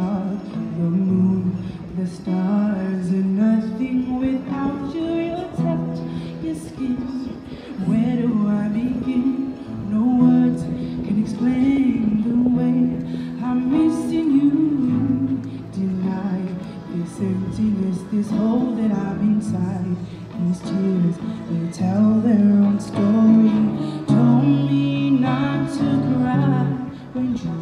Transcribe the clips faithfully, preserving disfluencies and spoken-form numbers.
without you, the moon, the stars are nothing without you, your touch, your skin. Where do I begin? No words can explain the way I'm missing you. Deny this emptiness, this hole that I'm inside. These tears, they tell their own story. Told me not to cry when you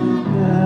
without you.